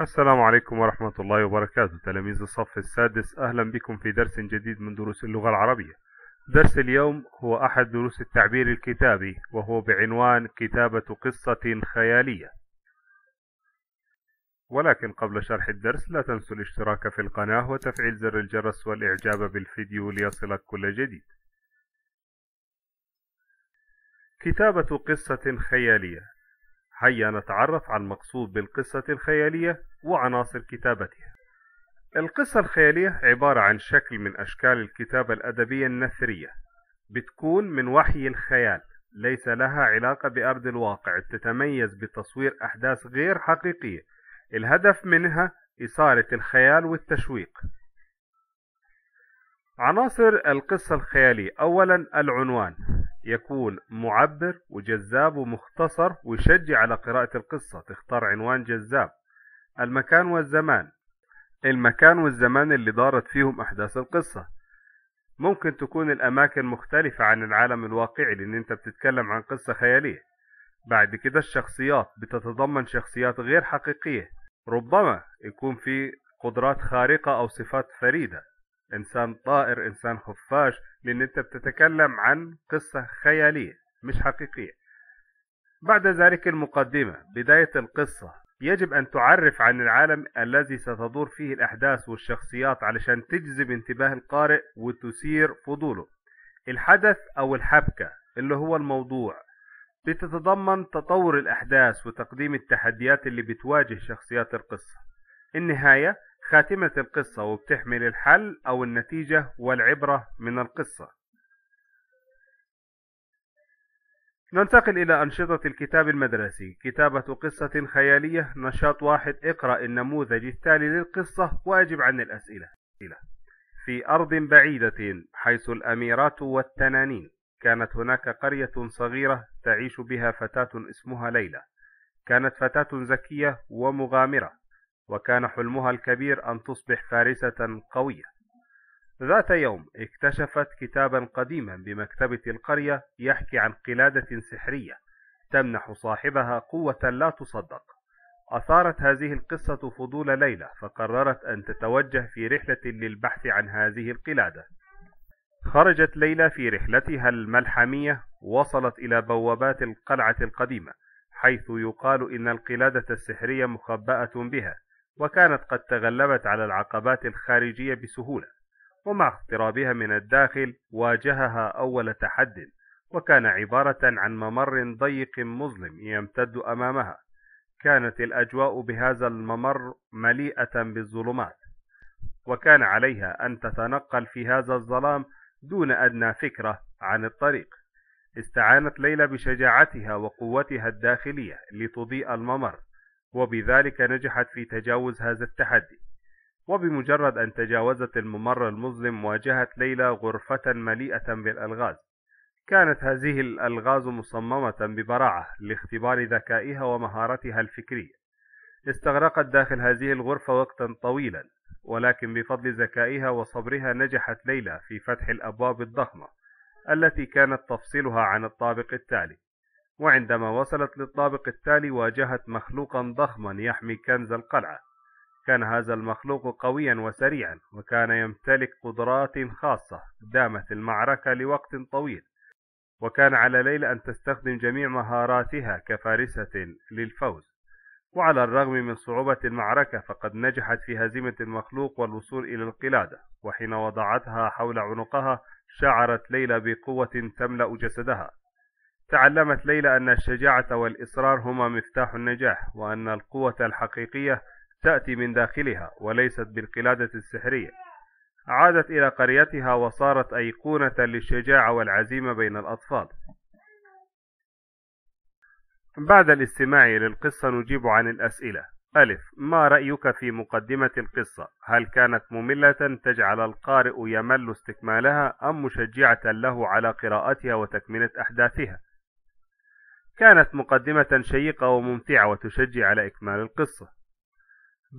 السلام عليكم ورحمة الله وبركاته. تلاميذ الصف السادس، أهلا بكم في درس جديد من دروس اللغة العربية. درس اليوم هو أحد دروس التعبير الكتابي، وهو بعنوان كتابة قصة خيالية. ولكن قبل شرح الدرس لا تنسوا الاشتراك في القناة وتفعيل زر الجرس والإعجاب بالفيديو ليصلك كل جديد. كتابة قصة خيالية. هيا نتعرف على المقصود بالقصة الخيالية وعناصر كتابتها. القصة الخيالية عبارة عن شكل من أشكال الكتابة الأدبية النثرية، بتكون من وحي الخيال، ليس لها علاقة بأرض الواقع، تتميز بتصوير أحداث غير حقيقية، الهدف منها إثارة الخيال والتشويق. عناصر القصة الخيالية: أولا العنوان، يكون معبر وجذاب ومختصر ويشجع على قراءة القصة، تختار عنوان جذاب. المكان والزمان، المكان والزمان اللي دارت فيهم أحداث القصة، ممكن تكون الأماكن مختلفة عن العالم الواقعي لأن أنت بتتكلم عن قصة خيالية. بعد كده الشخصيات، بتتضمن شخصيات غير حقيقية، ربما يكون في قدرات خارقة أو صفات فريدة، إنسان طائر، إنسان خفاش، لأن أنت بتتكلم عن قصة خيالية مش حقيقية. بعد ذلك المقدمة، بداية القصة، يجب أن تعرف عن العالم الذي ستدور فيه الأحداث والشخصيات علشان تجذب انتباه القارئ وتثير فضوله. الحدث أو الحبكة اللي هو الموضوع، بتتضمن تطور الأحداث وتقديم التحديات اللي بتواجه شخصيات القصة. النهاية، خاتمة القصة، وبتحمل الحل أو النتيجة والعبرة من القصة. ننتقل إلى أنشطة الكتاب المدرسي. كتابة قصة خيالية، نشاط واحد: اقرأ النموذج التالي للقصة وأجب عن الأسئلة. في أرض بعيدة حيث الأميرات والتنانين، كانت هناك قرية صغيرة تعيش بها فتاة اسمها ليلى، كانت فتاة ذكية ومغامرة، وكان حلمها الكبير أن تصبح فارسة قوية. ذات يوم اكتشفت كتابا قديما بمكتبة القرية يحكي عن قلادة سحرية تمنح صاحبها قوة لا تصدق. أثارت هذه القصة فضول ليلى، فقررت أن تتوجه في رحلة للبحث عن هذه القلادة. خرجت ليلى في رحلتها الملحمية، وصلت إلى بوابات القلعة القديمة حيث يقال إن القلادة السحرية مخبأة بها، وكانت قد تغلبت على العقبات الخارجية بسهولة، ومع اقترابها من الداخل واجهها أول تحد، وكان عبارة عن ممر ضيق مظلم يمتد أمامها. كانت الأجواء بهذا الممر مليئة بالظلمات، وكان عليها أن تتنقل في هذا الظلام دون أدنى فكرة عن الطريق. استعانت ليلى بشجاعتها وقوتها الداخلية لتضيء الممر، وبذلك نجحت في تجاوز هذا التحدي. وبمجرد أن تجاوزت الممر المظلم، واجهت ليلى غرفة مليئة بالألغاز. كانت هذه الألغاز مصممة ببراعة لاختبار ذكائها ومهارتها الفكرية. استغرقت داخل هذه الغرفة وقتا طويلا، ولكن بفضل ذكائها وصبرها نجحت ليلى في فتح الأبواب الضخمة التي كانت تفصلها عن الطابق التالي. وعندما وصلت للطابق التالي، واجهت مخلوقا ضخما يحمي كنز القلعة. كان هذا المخلوق قويا وسريعا، وكان يمتلك قدرات خاصة. دامت المعركة لوقت طويل، وكان على ليلى أن تستخدم جميع مهاراتها كفارسة للفوز. وعلى الرغم من صعوبة المعركة، فقد نجحت في هزيمة المخلوق والوصول إلى القلادة. وحين وضعتها حول عنقها، شعرت ليلى بقوة تملأ جسدها. تعلمت ليلى أن الشجاعة والإصرار هما مفتاح النجاح، وأن القوة الحقيقية تأتي من داخلها وليست بالقلادة السحرية. عادت إلى قريتها وصارت أيقونة للشجاعة والعزيمة بين الأطفال. بعد الاستماع للقصة نجيب عن الأسئلة. ألف: ما رأيك في مقدمة القصة؟ هل كانت مملة تجعل القارئ يمل استكمالها، أم مشجعة له على قراءتها وتكملة أحداثها؟ كانت مقدمة شيقة وممتعة وتشجع على إكمال القصة.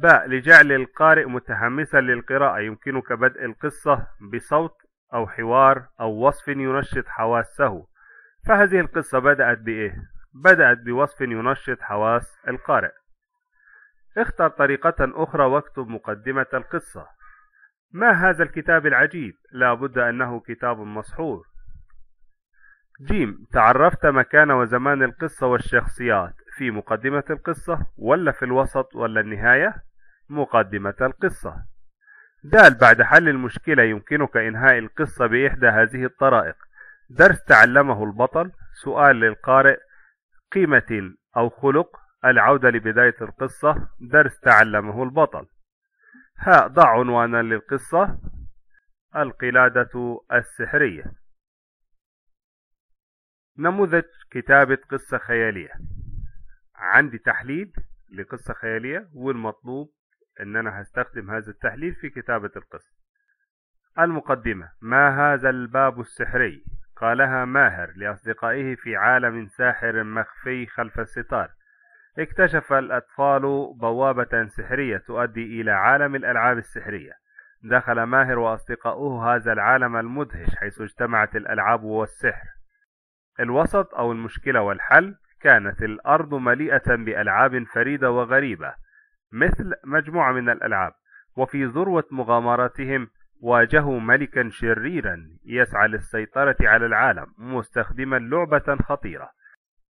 باء: لجعل القارئ متحمسا للقراءة، يمكنك بدء القصة بصوت أو حوار أو وصف ينشط حواسه. فهذه القصة بدأت بإيه؟ بدأت بوصف ينشط حواس القارئ. اختر طريقة أخرى واكتب مقدمة القصة. ما هذا الكتاب العجيب؟ لا بد أنه كتاب مسحور. جيم، تعرفت مكان وزمان القصة والشخصيات في مقدمة القصة ولا في الوسط ولا النهاية؟ مقدمة القصة. دال، بعد حل المشكلة يمكنك إنهاء القصة بإحدى هذه الطرائق: درس تعلمه البطل، سؤال للقارئ، قيمة أو خلق، العودة لبداية القصة، درس تعلمه البطل. ها، ضع عنوانا للقصة: القلادة السحرية. نموذج كتابة قصة خيالية. عندي تحليل لقصة خيالية، والمطلوب ان انا هستخدم هذا التحليل في كتابة القصة. المقدمة: ما هذا الباب السحري؟ قالها ماهر لأصدقائه في عالم ساحر مخفي خلف الستار. اكتشف الأطفال بوابة سحرية تؤدي إلى عالم الألعاب السحرية. دخل ماهر وأصدقاؤه هذا العالم المدهش حيث اجتمعت الألعاب والسحر. الوسط أو المشكلة والحل: كانت الأرض مليئة بألعاب فريدة وغريبة مثل مجموعة من الألعاب، وفي ذروة مغامراتهم واجهوا ملكا شريرا يسعى للسيطرة على العالم مستخدما لعبة خطيرة.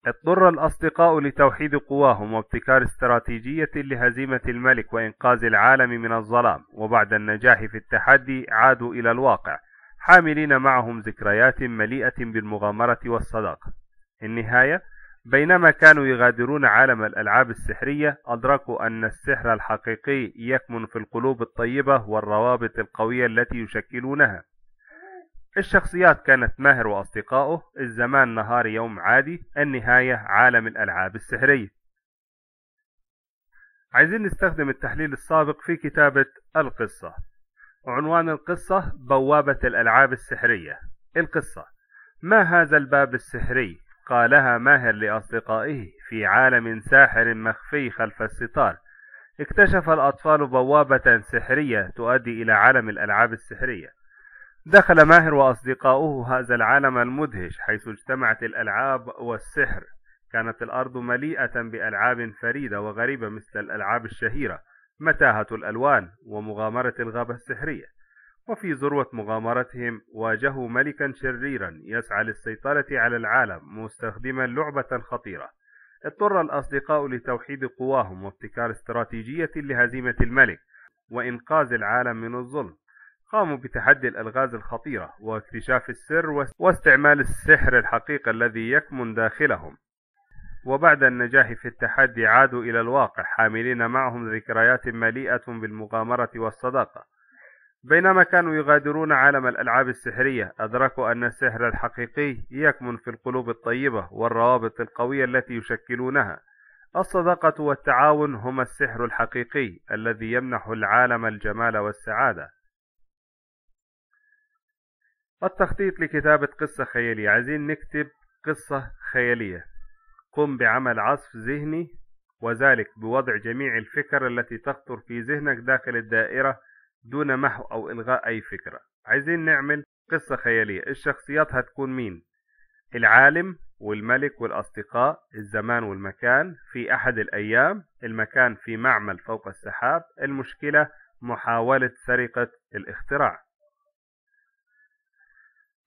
اضطر الأصدقاء لتوحيد قواهم وابتكار استراتيجية لهزيمة الملك وإنقاذ العالم من الظلام، وبعد النجاح في التحدي عادوا إلى الواقع حاملين معهم ذكريات مليئة بالمغامرة والصداقة. النهاية: بينما كانوا يغادرون عالم الألعاب السحرية أدركوا أن السحر الحقيقي يكمن في القلوب الطيبة والروابط القوية التي يشكلونها. الشخصيات كانت ماهر وأصدقائه، الزمان نهار يوم عادي، النهاية عالم الألعاب السحرية. عايزين نستخدم التحليل السابق في كتابة القصة. عنوان القصة: بوابة الألعاب السحرية. القصة: ما هذا الباب السحري؟ قالها ماهر لأصدقائه في عالم ساحر مخفي خلف الستار. اكتشف الأطفال بوابة سحرية تؤدي إلى عالم الألعاب السحرية. دخل ماهر وأصدقاؤه هذا العالم المدهش حيث اجتمعت الألعاب والسحر. كانت الأرض مليئة بألعاب فريدة وغريبة مثل الألعاب الشهيرة متاهة الألوان ومغامرة الغابة السحرية، وفي ذروة مغامرتهم واجهوا ملكا شريرا يسعى للسيطرة على العالم مستخدما لعبة خطيرة. اضطر الأصدقاء لتوحيد قواهم وابتكار استراتيجية لهزيمة الملك وإنقاذ العالم من الظلم. قاموا بتحدي الألغاز الخطيرة واكتشاف السر واستعمال السحر الحقيقي الذي يكمن داخلهم، وبعد النجاح في التحدي عادوا إلى الواقع حاملين معهم ذكريات مليئة بالمغامرة والصداقة. بينما كانوا يغادرون عالم الألعاب السحرية أدركوا أن السحر الحقيقي يكمن في القلوب الطيبة والروابط القوية التي يشكلونها. الصداقة والتعاون هما السحر الحقيقي الذي يمنح العالم الجمال والسعادة. التخطيط لكتابة قصة خيالية. عايزين نكتب قصة خيالية. قم بعمل عصف ذهني، وذلك بوضع جميع الفكر التي تخطر في ذهنك داخل الدائرة دون محو أو إلغاء أي فكرة. عايزين نعمل قصة خيالية. الشخصيات هتكون مين؟ العالم والملك والأصدقاء، الزمان والمكان، في أحد الأيام، المكان في معمل فوق السحاب، المشكلة محاولة سرقة الاختراع.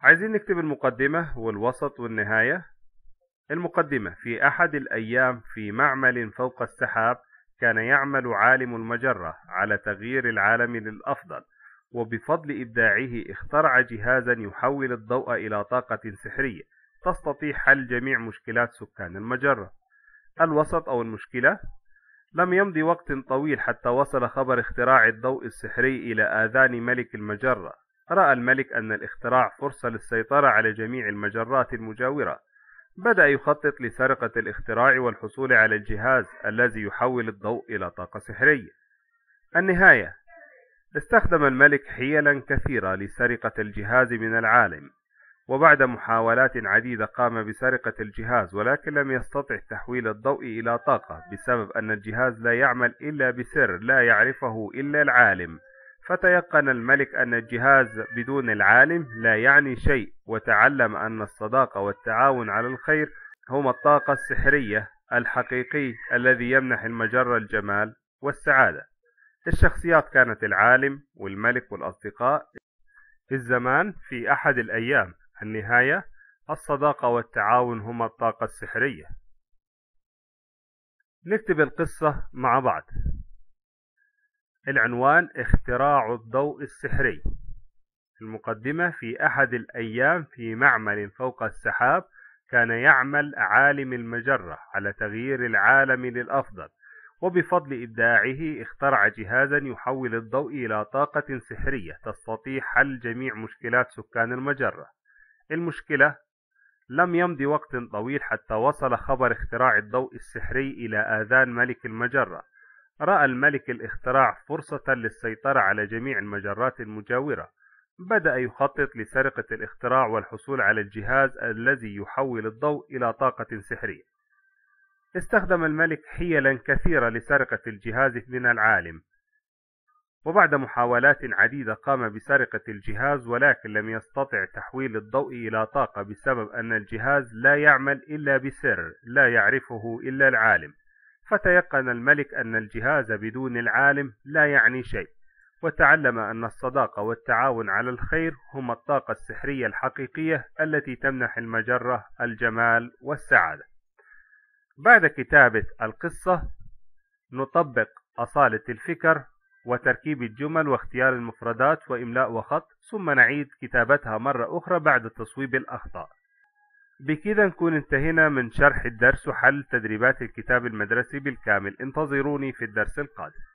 عايزين نكتب المقدمة والوسط والنهاية. المقدمة: في أحد الأيام في معمل فوق السحاب كان يعمل عالم المجرة على تغيير العالم للأفضل، وبفضل إبداعه اخترع جهازا يحول الضوء إلى طاقة سحرية تستطيع حل جميع مشكلات سكان المجرة. الوسط أو المشكلة: لم يمضي وقت طويل حتى وصل خبر اختراع الضوء السحري إلى آذان ملك المجرة. رأى الملك أن الاختراع فرصة للسيطرة على جميع المجرات المجاورة. بدأ يخطط لسرقة الاختراع والحصول على الجهاز الذي يحول الضوء إلى طاقة سحرية. النهاية: استخدم الملك حيلا كثيرة لسرقة الجهاز من العالم، وبعد محاولات عديدة قام بسرقة الجهاز، ولكن لم يستطع تحويل الضوء إلى طاقة بسبب أن الجهاز لا يعمل إلا بسر لا يعرفه إلا العالم. فتيقن الملك أن الجهاز بدون العالم لا يعني شيء، وتعلم أن الصداقة والتعاون على الخير هما الطاقة السحرية الحقيقي الذي يمنح المجرة الجمال والسعادة. الشخصيات كانت العالم والملك والأصدقاء. الزمان في أحد الأيام. النهاية الصداقة والتعاون هما الطاقة السحرية. نكتب القصة مع بعض. العنوان اختراع الضوء السحري. المقدمة: في أحد الأيام في معمل فوق السحاب كان يعمل عالم المجرة على تغيير العالم للأفضل، وبفضل إبداعه اخترع جهازا يحول الضوء إلى طاقة سحرية تستطيع حل جميع مشكلات سكان المجرة. المشكلة: لم يمض وقت طويل حتى وصل خبر اختراع الضوء السحري إلى آذان ملك المجرة. رأى الملك الاختراع فرصة للسيطرة على جميع المجرات المجاورة. بدأ يخطط لسرقة الاختراع والحصول على الجهاز الذي يحول الضوء إلى طاقة سحرية. استخدم الملك حيلا كثيرة لسرقة الجهاز من العالم، وبعد محاولات عديدة قام بسرقة الجهاز، ولكن لم يستطع تحويل الضوء إلى طاقة بسبب أن الجهاز لا يعمل إلا بسر لا يعرفه إلا العالم. فتيقن الملك أن الجهاز بدون العالم لا يعني شيء، وتعلم أن الصداقة والتعاون على الخير هما الطاقة السحرية الحقيقية التي تمنح المجرة الجمال والسعادة. بعد كتابة القصة نطبق أصالة الفكر وتركيب الجمل واختيار المفردات وإملاء وخط، ثم نعيد كتابتها مرة أخرى بعد تصويب الأخطاء. بكذا نكون انتهينا من شرح الدرس وحل تدريبات الكتاب المدرسي بالكامل. انتظروني في الدرس القادم.